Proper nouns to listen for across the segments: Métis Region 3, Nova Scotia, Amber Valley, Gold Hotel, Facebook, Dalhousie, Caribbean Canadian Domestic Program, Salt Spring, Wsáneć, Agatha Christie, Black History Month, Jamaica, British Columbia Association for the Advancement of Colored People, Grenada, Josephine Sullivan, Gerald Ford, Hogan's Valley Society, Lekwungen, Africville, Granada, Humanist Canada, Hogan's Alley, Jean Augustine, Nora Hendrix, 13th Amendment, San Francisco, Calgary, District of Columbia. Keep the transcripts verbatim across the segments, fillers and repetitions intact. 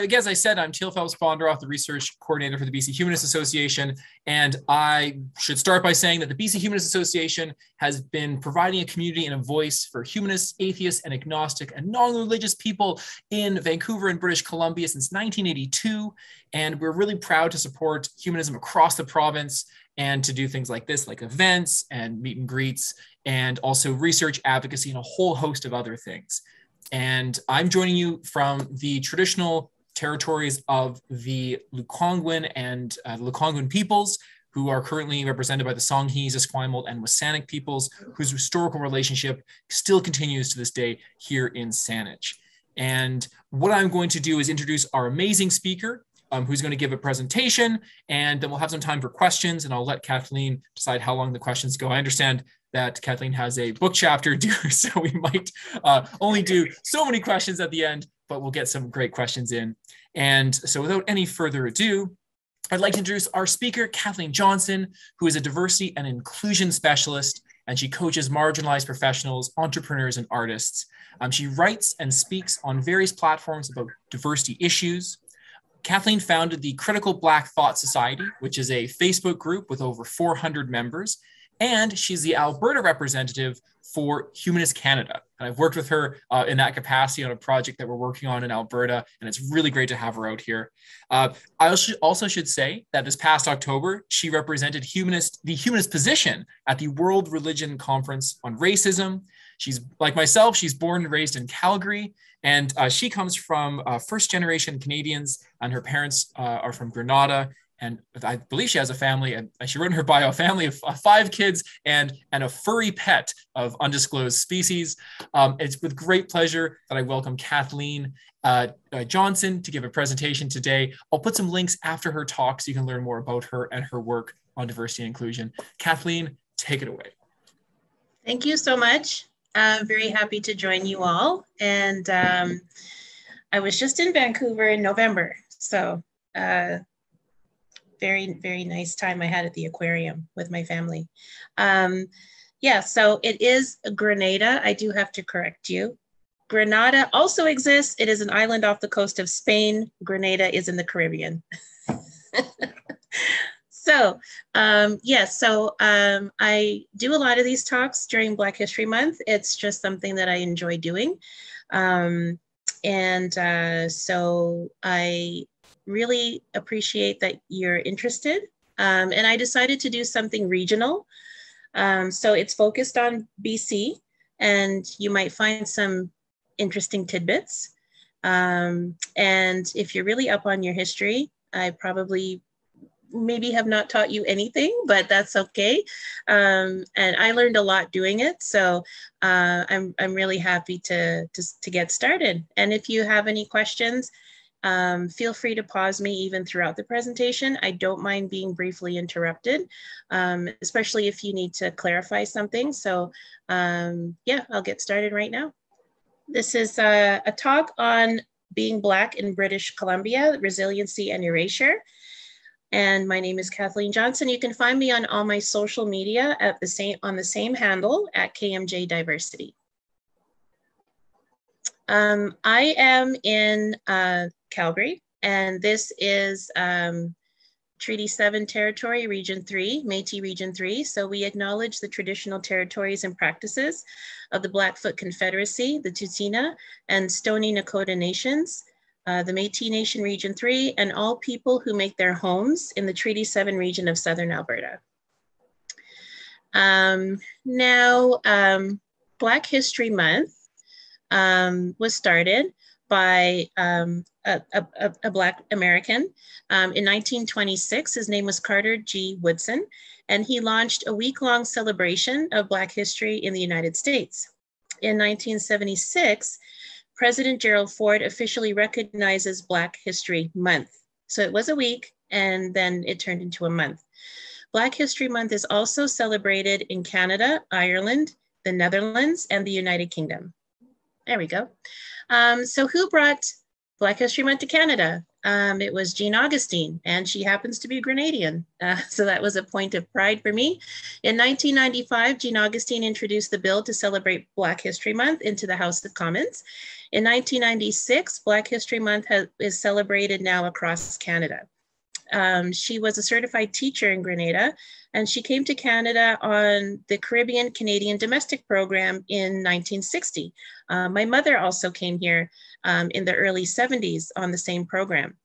again, as I said, I'm Teal Phelps-Fondoroff, the research coordinator for the B C Humanist Association. And I should start by saying that the B C Humanist Association has been providing a community and a voice for humanists, atheists, and agnostic and non-religious people in Vancouver and British Columbia since nineteen eighty-two. And we're really proud to support humanism across the province and to do things like this, like events and meet and greets, and also research, advocacy, and a whole host of other things. And I'm joining you from the traditional territories of the Lekwungen and uh, Lekwungen peoples, who are currently represented by the Songhees, Esquimalt, and Wsáneć peoples, whose historical relationship still continues to this day here in Wsáneć. And what I'm going to do is introduce our amazing speaker, Um, who's going to give a presentation, and then we'll have some time for questions, and I'll let Kathleen decide how long the questions go. I understand that Kathleen has a book chapter due, so we might uh, only do so many questions at the end, but we'll get some great questions in. And so without any further ado, I'd like to introduce our speaker, Kathleen Johnson, who is a diversity and inclusion specialist, and she coaches marginalized professionals, entrepreneurs, and artists. Um, she writes and speaks on various platforms about diversity issues. Kathleen founded the Critical Black Thought Society, which is a Facebook group with over four hundred members, and she's the Alberta representative for Humanist Canada. And I've worked with her uh, in that capacity on a project that we're working on in Alberta, and it's really great to have her out here. Uh, I also, also should say that this past October, she represented humanist, the humanist position at the World Religion Conference on Racism. She's, like myself, she's born and raised in Calgary, and uh, she comes from uh, first-generation Canadians, and her parents uh, are from Grenada, and I believe she has a family, and she wrote in her bio, a family of five kids and, and a furry pet of undisclosed species. Um, it's with great pleasure that I welcome Kathleen uh, uh, Johnson to give a presentation today. I'll put some links after her talk so you can learn more about her and her work on diversity and inclusion. Kathleen, take it away. Thank you so much. I'm very happy to join you all. And um, I was just in Vancouver in November, so uh, very, very nice time I had at the aquarium with my family. Um, yeah, so it is Grenada. I do have to correct you. Granada also exists. It is an island off the coast of Spain. Grenada is in the Caribbean. So, um, yes, yeah, so um, I do a lot of these talks during Black History Month. It's just something that I enjoy doing. Um, and uh, so I really appreciate that you're interested. Um, and I decided to do something regional. Um, so it's focused on B C, and you might find some interesting tidbits. Um, and if you're really up on your history, I probably maybe have not taught you anything, but that's okay. Um, and I learned a lot doing it. So uh, I'm, I'm really happy to, to, to get started. And if you have any questions, um, feel free to pause me even throughout the presentation. I don't mind being briefly interrupted, um, especially if you need to clarify something. So um, yeah, I'll get started right now. This is a, a talk on being Black in British Columbia, resiliency and erasure. And my name is Kathleen Johnson. You can find me on all my social media at the same, on the same handle at K M J Diversity. Um, I am in uh, Calgary, and this is um, Treaty seven territory, Region three, Métis Region three. So we acknowledge the traditional territories and practices of the Blackfoot Confederacy, the Tsuut'ina and Stoney Nakoda Nations, Uh, the Métis Nation Region three, and all people who make their homes in the Treaty seven region of Southern Alberta. Um, now, um, Black History Month um, was started by um, a, a, a Black American um, in nineteen twenty-six. His name was Carter G. Woodson, and he launched a week-long celebration of Black history in the United States. In nineteen seventy-six, President Gerald Ford officially recognizes Black History Month. So it was a week, and then it turned into a month. Black History Month is also celebrated in Canada, Ireland, the Netherlands, and the United Kingdom. There we go. Um, so who brought Black History Month to Canada? Um, it was Jean Augustine, and she happens to be Grenadian. Uh, so that was a point of pride for me. In nineteen ninety-five, Jean Augustine introduced the bill to celebrate Black History Month into the House of Commons. In nineteen ninety-six, Black History Month has, is celebrated now across Canada. Um, she was a certified teacher in Grenada, and she came to Canada on the Caribbean Canadian Domestic Program in nineteen sixty. Uh, my mother also came here um, in the early seventies on the same program.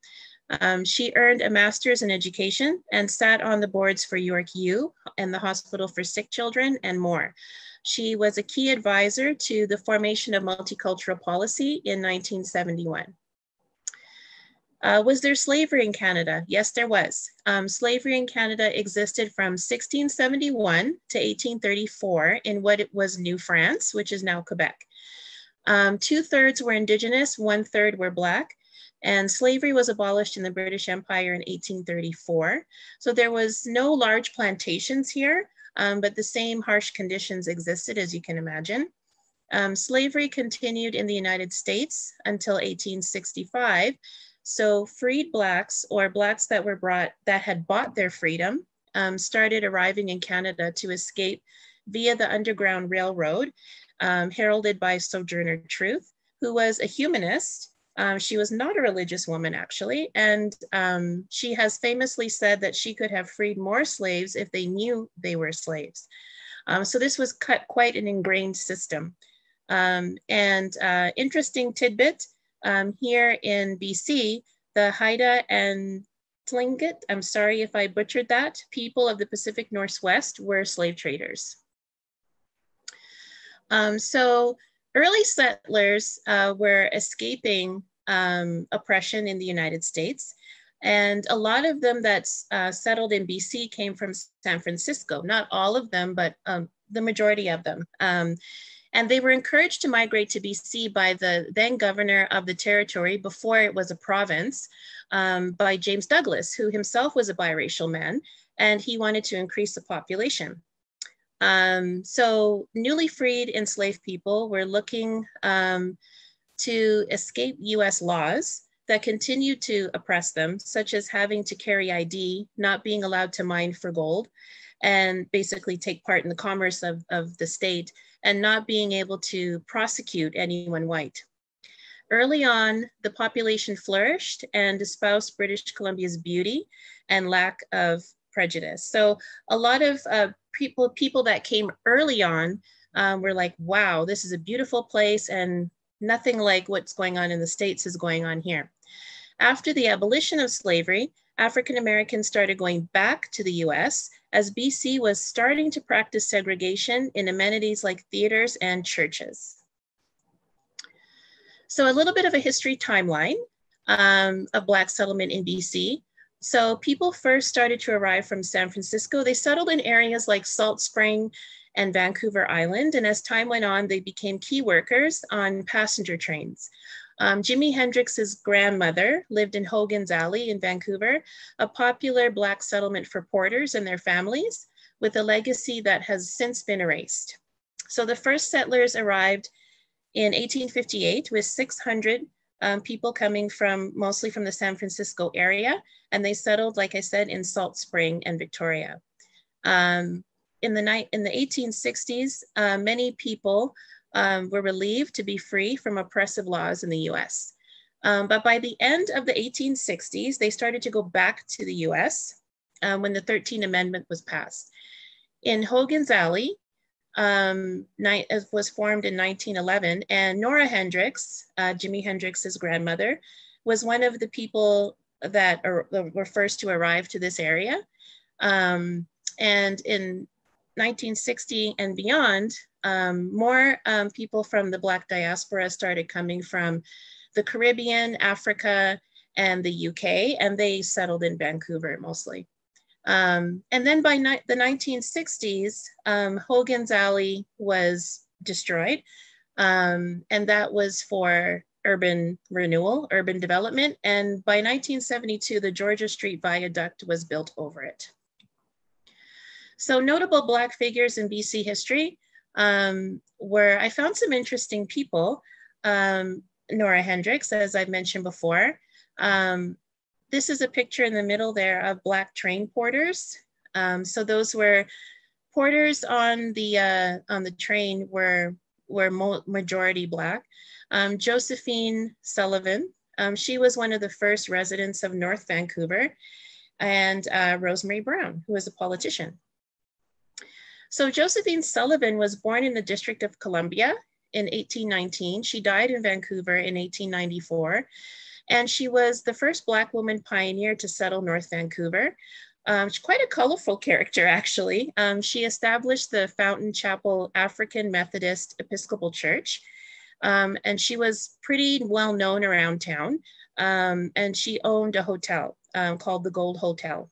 Um, she earned a master's in education and sat on the boards for York U and the Hospital for Sick Children and more. She was a key advisor to the formation of multicultural policy in nineteen seventy-one. Uh, was there slavery in Canada? Yes, there was. Um, slavery in Canada existed from sixteen seventy-one to eighteen thirty-four in what it was New France, which is now Quebec. Um, two thirds were Indigenous, one third were Black, and slavery was abolished in the British Empire in eighteen thirty-four. So there was no large plantations here, um, but the same harsh conditions existed, as you can imagine. Um, slavery continued in the United States until eighteen sixty-five. So freed Blacks, or Blacks that were brought, that had bought their freedom, um, started arriving in Canada to escape via the Underground Railroad, um, heralded by Sojourner Truth, who was a humanist. Um, she was not a religious woman, actually, and um, she has famously said that she could have freed more slaves if they knew they were slaves. Um, so this was cut quite an ingrained system. Um, and uh, interesting tidbit, Um, here in B C, the Haida and Tlingit, I'm sorry if I butchered that, people of the Pacific Northwest were slave traders. Um, so early settlers uh, were escaping um, oppression in the United States. And a lot of them that uh, settled in B C came from San Francisco. Not all of them, but um, the majority of them. Um, And they were encouraged to migrate to B C by the then governor of the territory before it was a province, um, by James Douglas, who himself was a biracial man, and he wanted to increase the population. Um, so newly freed enslaved people were looking um, to escape U S laws that continued to oppress them, such as having to carry I D, not being allowed to mine for gold, and basically take part in the commerce of, of the state, and not being able to prosecute anyone white. Early on, the population flourished and espoused British Columbia's beauty and lack of prejudice. So a lot of uh, people, people that came early on um, were like, wow, this is a beautiful place and nothing like what's going on in the States is going on here. After the abolition of slavery, African Americans started going back to the U S as B C was starting to practice segregation in amenities like theaters and churches. So a little bit of a history timeline um, of Black settlement in B C. So people first started to arrive from San Francisco. They settled in areas like Salt Spring and Vancouver Island. And as time went on, they became key workers on passenger trains. Um, Jimi Hendrix's grandmother lived in Hogan's Alley in Vancouver, a popular Black settlement for porters and their families, with a legacy that has since been erased. So the first settlers arrived in eighteen fifty-eight with six hundred um, people coming from, mostly from the San Francisco area, and they settled, like I said, in Salt Spring and Victoria. Um, in, the night, in the eighteen sixties, uh, many people Um, were relieved to be free from oppressive laws in the U S. Um, but by the end of the eighteen sixties, they started to go back to the U S um, when the thirteenth Amendment was passed. In Hogan's Alley um, was formed in nineteen eleven, and Nora Hendrix, uh, Jimi Hendrix's grandmother, was one of the people that are, were first to arrive to this area. Um, and in nineteen sixty and beyond, Um, more um, people from the Black diaspora started coming from the Caribbean, Africa, and the U K, and they settled in Vancouver mostly. Um, and then by the nineteen sixties, um, Hogan's Alley was destroyed, um, and that was for urban renewal, urban development. And by nineteen seventy-two, the Georgia Street Viaduct was built over it. So notable Black figures in B C history. Um, where I found some interesting people, um, Nora Hendrix, as I've mentioned before. Um, this is a picture in the middle there of Black train porters. Um, so those were porters on the, uh, on the train were were mo majority Black. Um, Josephine Sullivan, um, she was one of the first residents of North Vancouver, and uh, Rosemary Brown, who was a politician. So Josephine Sullivan was born in the District of Columbia in eighteen nineteen. She died in Vancouver in eighteen ninety-four, and she was the first Black woman pioneer to settle North Vancouver. Um, she's quite a colorful character, actually. Um, she established the Fountain Chapel African Methodist Episcopal Church, um, and she was pretty well known around town, um, and she owned a hotel um, called the Gold Hotel.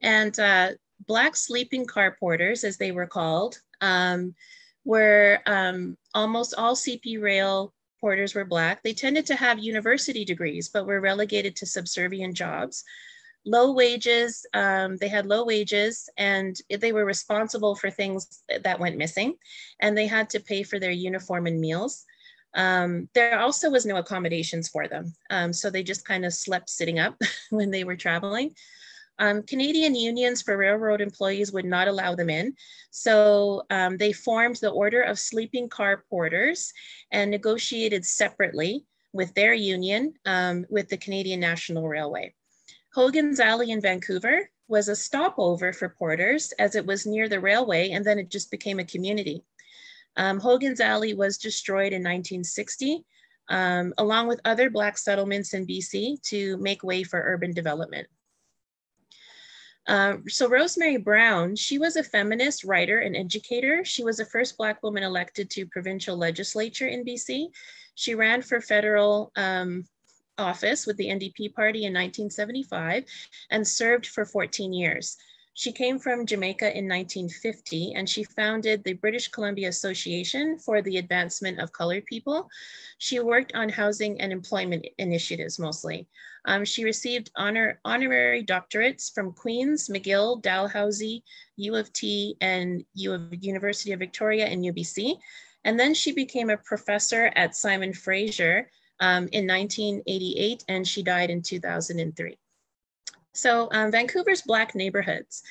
And uh, Black sleeping car porters, as they were called, um, were um, almost all C P rail porters were Black. They tended to have university degrees, but were relegated to subservient jobs. Low wages, um, they had low wages, and they were responsible for things that went missing, and they had to pay for their uniform and meals. Um, there also was no accommodations for them, um, so they just kind of slept sitting up when they were traveling. Um, Canadian unions for railroad employees would not allow them in, so um, they formed the Order of Sleeping Car Porters and negotiated separately with their union, um, with the Canadian National Railway. Hogan's Alley in Vancouver was a stopover for porters, as it was near the railway, and then it just became a community. Um, Hogan's Alley was destroyed in nineteen sixty, um, along with other Black settlements in B C, to make way for urban development. Uh, so Rosemary Brown, she was a feminist writer and educator. She was the first Black woman elected to provincial legislature in B C. She ran for federal um, office with the N D P party in nineteen seventy-five and served for fourteen years. She came from Jamaica in nineteen fifty, and she founded the British Columbia Association for the Advancement of Colored People. She worked on housing and employment initiatives mostly. Um, she received honor, honorary doctorates from Queen's, McGill, Dalhousie, U of T, and U of University of Victoria and U B C. And then she became a professor at Simon Fraser Um, in nineteen eighty-eight, and she died in two thousand three. So um, Vancouver's Black neighborhoods.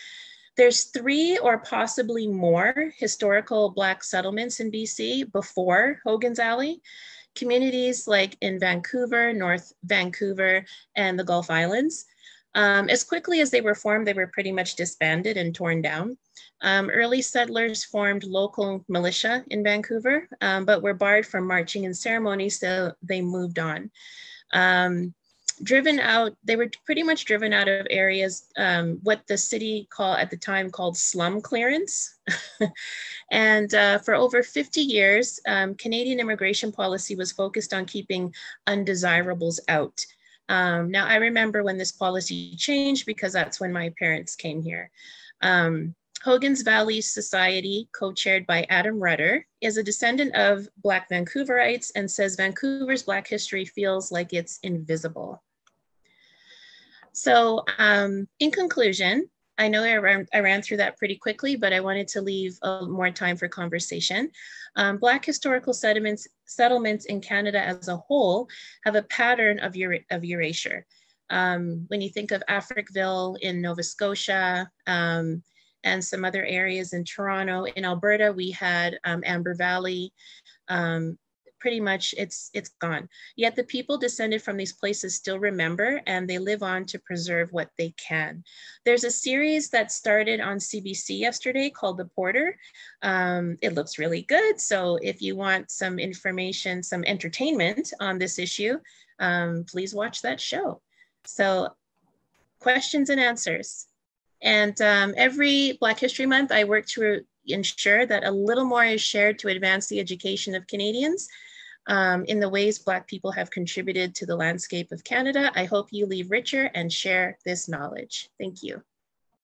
There's three or possibly more historical Black settlements in B C before Hogan's Alley. Communities like in Vancouver, North Vancouver, and the Gulf Islands. Um, as quickly as they were formed, they were pretty much disbanded and torn down. Um, early settlers formed local militia in Vancouver, um, but were barred from marching in ceremonies, so they moved on. Um, driven out, they were pretty much driven out of areas, um, what the city call at the time called slum clearance. And uh, for over fifty years, um, Canadian immigration policy was focused on keeping undesirables out. Um, now, I remember when this policy changed, because that's when my parents came here. Um, Hogan's Valley Society, co-chaired by Adam Rutter, is a descendant of Black Vancouverites and says Vancouver's Black history feels like it's invisible. So um, in conclusion, I know I ran, I ran through that pretty quickly, but I wanted to leave uh, more time for conversation. Um, Black historical settlements, settlements in Canada as a whole have a pattern of, er of erasure. Um, when you think of Africville in Nova Scotia, um, and some other areas in Toronto, in Alberta, we had um, Amber Valley. Um, pretty much it's, it's gone. Yet the people descended from these places still remember, and they live on to preserve what they can. There's a series that started on C B C yesterday called The Porter. Um, it looks really good. So if you want some information, some entertainment on this issue, um, please watch that show. So questions and answers. And um, every Black History Month, I work to ensure that a little more is shared to advance the education of Canadians um, in the ways Black people have contributed to the landscape of Canada. I hope you leave richer and share this knowledge. Thank you.